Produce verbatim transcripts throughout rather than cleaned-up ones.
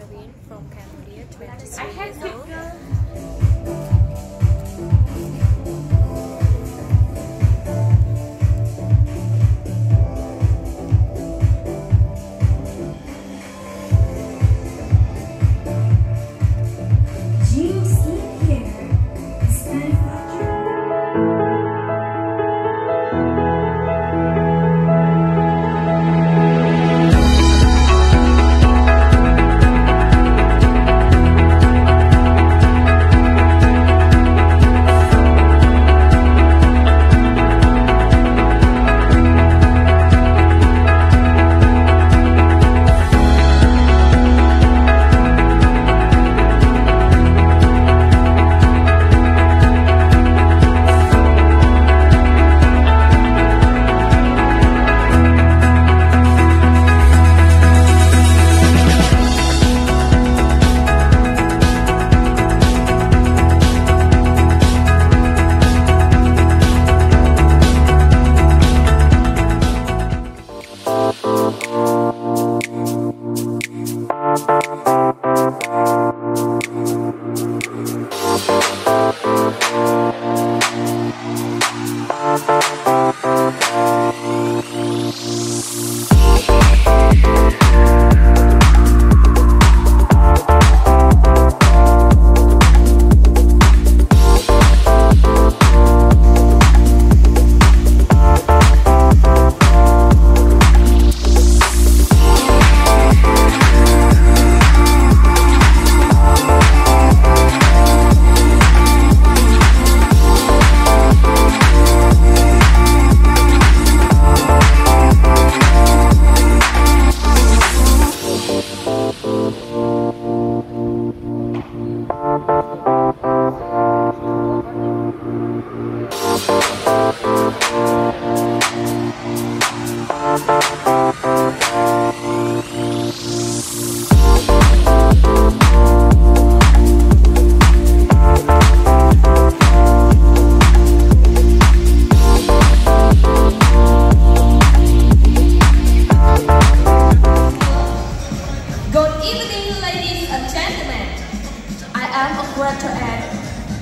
Bounavin from Cambodia, twenty-three years old.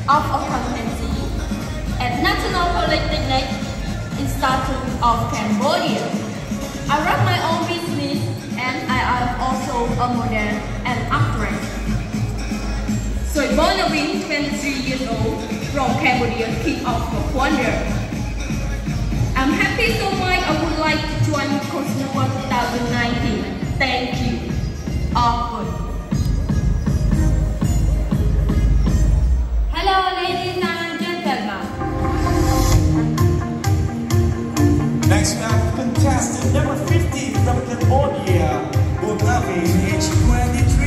Of accountancy at National Polytechnic Institute of Cambodia. I run my own business and I am also a model and actress. So Bounavin, twenty-three years old, from Cambodia, king of the wonder. I'm happy so much I would like to join CosmoWorld twenty nineteen. Thank you. All good. Next we have contestant number fifty from Cambodia, Bounavin, age twenty-two.